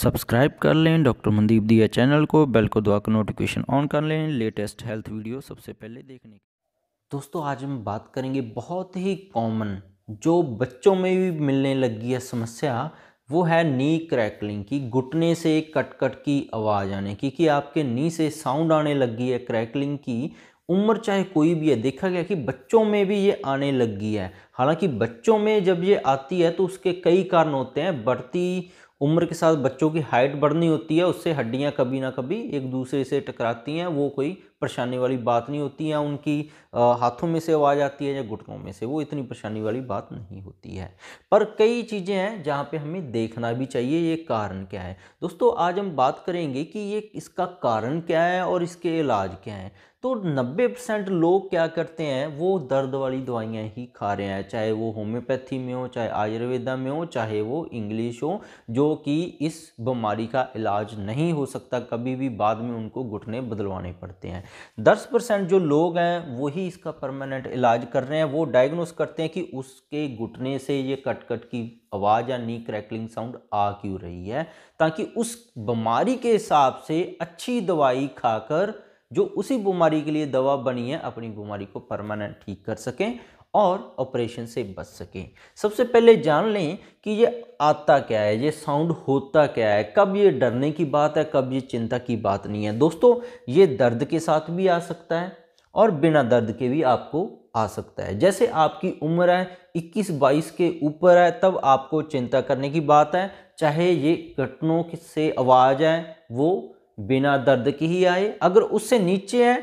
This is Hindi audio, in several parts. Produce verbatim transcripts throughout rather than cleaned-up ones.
सब्सक्राइब कर लें डॉक्टर मनदीप दीया चैनल को, बेल को दबाकर नोटिफिकेशन ऑन कर लें लेटेस्ट हेल्थ वीडियो सबसे पहले देखने के। दोस्तों आज हम बात करेंगे बहुत ही कॉमन जो बच्चों में भी मिलने लगी है समस्या, वो है नी क्रैकलिंग की, घुटने से कट कट की आवाज़ आने की, कि आपके नी से साउंड आने लगी है क्रैकलिंग की। उम्र चाहे कोई भी है, देखा गया कि बच्चों में भी ये आने लग गई है। हालांकि बच्चों में जब ये आती है तो उसके कई कारण होते हैं। बढ़ती उम्र के साथ बच्चों की हाइट बढ़नी होती है, उससे हड्डियां कभी ना कभी एक दूसरे से टकराती हैं, वो कोई परेशानी वाली बात नहीं होती है। उनकी हाथों में से आवाज़ आती है या घुटनों में से, वो इतनी परेशानी वाली बात नहीं होती है। पर कई चीज़ें हैं जहाँ पे हमें देखना भी चाहिए ये कारण क्या है। दोस्तों आज हम बात करेंगे कि ये इसका कारण क्या है और इसके इलाज क्या है। तो नब्बे परसेंट लोग क्या करते हैं, वो दर्द वाली दवाइयाँ ही खा रहे हैं, चाहे वो होम्योपैथी में हो, चाहे आयुर्वेदा में हो, चाहे वो इंग्लिश हो, जो कि इस बीमारी का इलाज नहीं हो सकता। कभी भी बाद में उनको घुटने बदलवाने पड़ते हैं। दस परसेंट जो लोग हैं वही इसका परमानेंट इलाज कर रहे हैं। वो डायग्नोस करते हैं कि उसके घुटने से ये कट कट की आवाज़ या नी क्रैकलिंग साउंड आ क्यों रही है, ताकि उस बीमारी के हिसाब से अच्छी दवाई खाकर, जो उसी बीमारी के लिए दवा बनी है, अपनी बीमारी को परमानेंट ठीक कर सकें और ऑपरेशन से बच सकें। सबसे पहले जान लें कि ये आता क्या है, ये साउंड होता क्या है, कब ये डरने की बात है, कब ये चिंता की बात नहीं है। दोस्तों ये दर्द के साथ भी आ सकता है और बिना दर्द के भी आपको आ सकता है। जैसे आपकी उम्र है इक्कीस बाईस के ऊपर है, तब आपको चिंता करने की बात है। चाहे ये घुटनों से आवाज़ है वो बिना दर्द की ही आए, अगर उससे नीचे है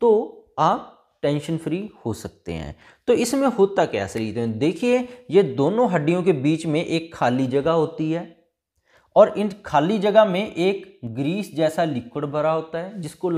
तो आप टेंशन फ्री हो सकते हैं। तो इसमें होता क्या असली में, देखिए ये दोनों हड्डियों के बीच में एक खाली जगह होती है और इन खाली जगह में एक ग्रीस जैसा लिक्विड भरा होता है, जिसको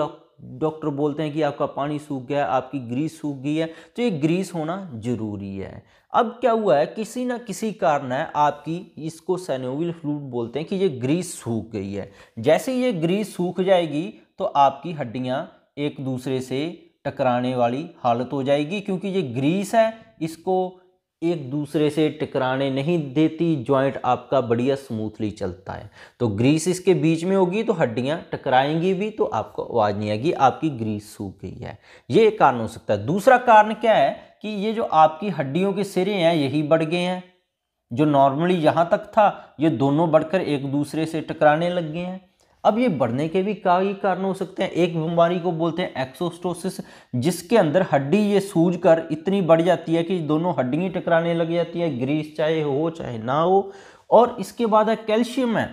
डॉक्टर बोलते हैं कि आपका पानी सूख गया, आपकी ग्रीस सूख गई है। तो ये ग्रीस होना जरूरी है। अब क्या हुआ है, किसी ना किसी कारण है आपकी, इसको साइनोवियल फ्लूइड बोलते हैं, कि ये ग्रीस सूख गई है। जैसे ये ग्रीस सूख जाएगी तो आपकी हड्डियाँ एक दूसरे से टकराने वाली हालत हो जाएगी, क्योंकि ये ग्रीस है इसको एक दूसरे से टकराने नहीं देती। जॉइंट आपका बढ़िया स्मूथली चलता है। तो ग्रीस इसके बीच में होगी तो हड्डियां टकराएंगी भी, तो आपको आवाज़ नहीं आएगी, आपकी ग्रीस सूख गई है। ये एक कारण हो सकता है। दूसरा कारण क्या है कि ये जो आपकी हड्डियों के सिरे हैं यही बढ़ गए हैं, जो नॉर्मली यहाँ तक था ये दोनों बढ़कर एक दूसरे से टकराने लग गए हैं। अब ये बढ़ने के भी कई कारण हो सकते हैं। एक बीमारी को बोलते हैं एक्सोस्टोसिस, जिसके अंदर हड्डी ये सूज कर इतनी बढ़ जाती है कि दोनों हड्डियाँ टकराने लग जाती है, ग्रीस चाहे हो चाहे ना हो। और इसके बाद है कैल्शियम है।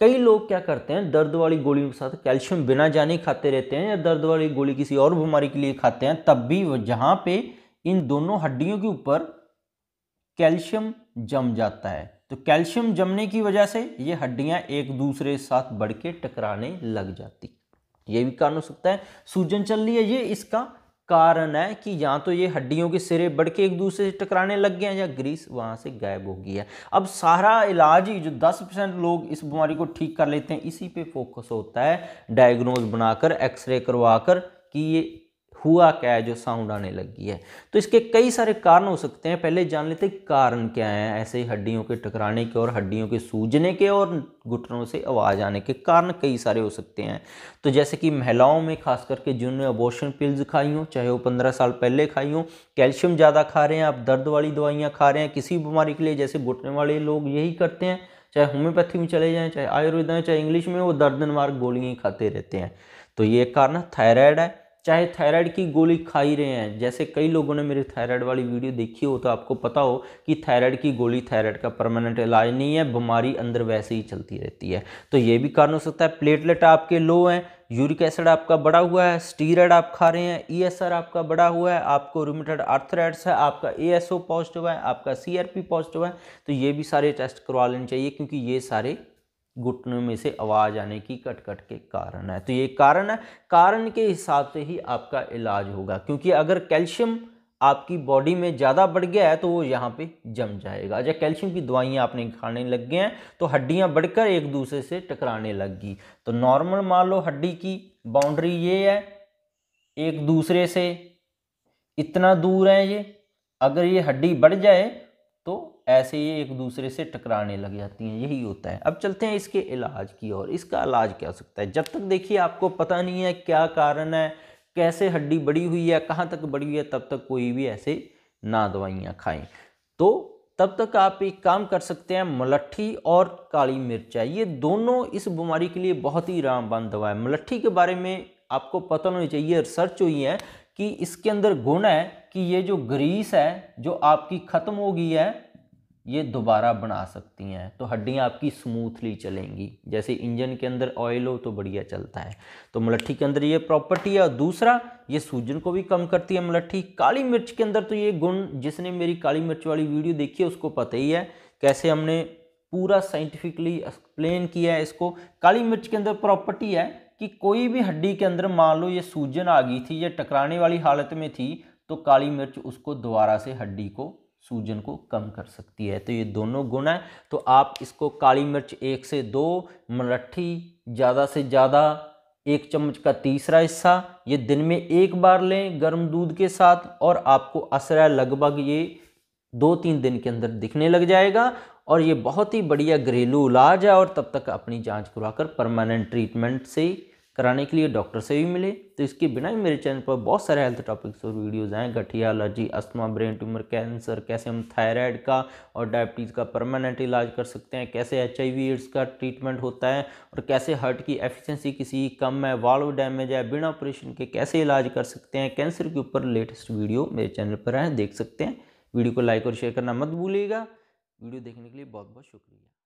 कई लोग क्या करते हैं, दर्द वाली गोलियों के साथ कैल्शियम बिना जाने खाते रहते हैं, या दर्द वाली गोली किसी और बीमारी के लिए खाते हैं, तब भी जहाँ पे इन दोनों हड्डियों के ऊपर कैल्शियम जम जाता है। तो कैल्शियम जमने की वजह से ये हड्डियां एक दूसरे के साथ बढ़ के टकराने लग जाती, ये भी कारण हो सकता है। सूजन चल रही है, ये इसका कारण है कि या तो ये हड्डियों के सिरे बढ़ के एक दूसरे से टकराने लग गए हैं, या ग्रीस वहां से गायब हो गई है। अब सारा इलाज ही, जो दस परसेंट लोग इस बीमारी को ठीक कर लेते हैं, इसी पे फोकस होता है, डायग्नोज बनाकर एक्सरे करवाकर कि ये हुआ क्या है जो साउंड आने लगी है। तो इसके कई सारे कारण हो सकते हैं। पहले जान लेते हैं कारण क्या है ऐसे हड्डियों के टकराने के, और हड्डियों के सूजने के, और घुटनों से आवाज़ आने के कारण कई सारे हो सकते हैं। तो जैसे कि महिलाओं में खास करके, जिन्होंने अबॉर्शन पिल्स खाई हों, चाहे वो पंद्रह साल पहले खाई हों, कैल्शियम ज़्यादा खा रहे हैं, आप दर्द वाली दवाइयाँ खा रहे हैं किसी बीमारी के लिए, जैसे घुटने वाले लोग यही करते हैं, चाहे होम्योपैथी में चले जाएँ, चाहे आयुर्वेदा में, चाहे इंग्लिश में, वो दर्द निवारक गोलियाँ खाते रहते हैं। तो ये कारण है। थायराइड है, चाहे थायराइड की गोली खा ही रहे हैं, जैसे कई लोगों ने मेरी थायराइड वाली वीडियो देखी हो तो आपको पता हो कि थायराइड की गोली, थायराइड का परमानेंट इलाज नहीं है, बीमारी अंदर वैसे ही चलती रहती है। तो ये भी कारण हो सकता है। प्लेटलेट आपके लो हैं, यूरिक एसिड आपका बढ़ा हुआ है, स्टीरॉयड आप खा रहे हैं, ईएसआर आपका बढ़ा हुआ है, आपको रूमेटॉइड आर्थराइटिस है, आपका एएसओ पॉजिटिव है, आपका सीआरपी पॉजिटिव है, तो ये भी सारे टेस्ट करवा लेने चाहिए, क्योंकि ये सारे घुटनों में से आवाज़ आने की कट कट के कारण है। तो ये कारण है, कारण के हिसाब से ही आपका इलाज होगा, क्योंकि अगर कैल्शियम आपकी बॉडी में ज़्यादा बढ़ गया है तो वो यहाँ पे जम जाएगा। जब कैल्शियम की दवाइयाँ आपने खाने लग गए हैं तो हड्डियाँ बढ़कर एक दूसरे से टकराने लग गई। तो नॉर्मल मान लो हड्डी की बाउंड्री ये है, एक दूसरे से इतना दूर है ये, अगर ये हड्डी बढ़ जाए तो ऐसे ये एक दूसरे से टकराने लग जाती हैं, यही होता है। अब चलते हैं इसके इलाज की ओर। इसका इलाज क्या हो सकता है? जब तक देखिए आपको पता नहीं है क्या कारण है, कैसे हड्डी बड़ी हुई है, कहाँ तक बड़ी हुई है, तब तक कोई भी ऐसे ना दवाइयाँ खाएं। तो तब तक आप एक काम कर सकते हैं, मलट्ठी और काली मिर्च, ये दोनों इस बीमारी के लिए बहुत ही रामबाण दवा है। मलट्ठी के बारे में आपको पता होना चाहिए, रिसर्च हुई है कि इसके अंदर गुण है कि ये जो ग्रीस है जो आपकी ख़त्म हो गई है ये दोबारा बना सकती हैं, तो हड्डियां आपकी स्मूथली चलेंगी। जैसे इंजन के अंदर ऑयल हो तो बढ़िया चलता है, तो मलट्ठी के अंदर ये प्रॉपर्टी है। और दूसरा ये सूजन को भी कम करती है मलट्ठी। काली मिर्च के अंदर तो ये गुण, जिसने मेरी काली मिर्च वाली वीडियो देखी है उसको पता ही है कैसे हमने पूरा साइंटिफिकली एक्सप्लेन किया है इसको। काली मिर्च के अंदर प्रॉपर्टी है कि कोई भी हड्डी के अंदर मान लो ये सूजन आ गई थी या टकराने वाली हालत में थी, तो काली मिर्च उसको दोबारा से हड्डी को, सूजन को कम कर सकती है। तो ये दोनों गुण हैं, तो आप इसको काली मिर्च एक से दो, मलट्ठी ज़्यादा से ज़्यादा एक चम्मच का तीसरा हिस्सा, ये दिन में एक बार लें गर्म दूध के साथ, और आपको असर लगभग ये दो तीन दिन के अंदर दिखने लग जाएगा। और ये बहुत ही बढ़िया घरेलू इलाज है। और तब तक अपनी जांच करवाकर परमानेंट ट्रीटमेंट से कराने के लिए डॉक्टर से भी मिले। तो इसके बिना ही मेरे चैनल पर बहुत सारे हेल्थ टॉपिक्स और वीडियोज़ हैं, गठिया, allergy, asthma, brain tumour, cancer, कैसे हम थायराइड का और डायबिटीज़ का परमानेंट इलाज कर सकते हैं, कैसे एच आई वी एड्स का ट्रीटमेंट होता है, और कैसे हार्ट की एफिशिएंसी किसी कम है, वाल्व डैमेज है, बिना ऑपरेशन के कैसे इलाज कर सकते हैं, कैंसर के ऊपर लेटेस्ट वीडियो मेरे चैनल पर हैं, देख सकते हैं। वीडियो को लाइक और शेयर करना मत भूलिएगा। वीडियो देखने के लिए बहुत बहुत शुक्रिया।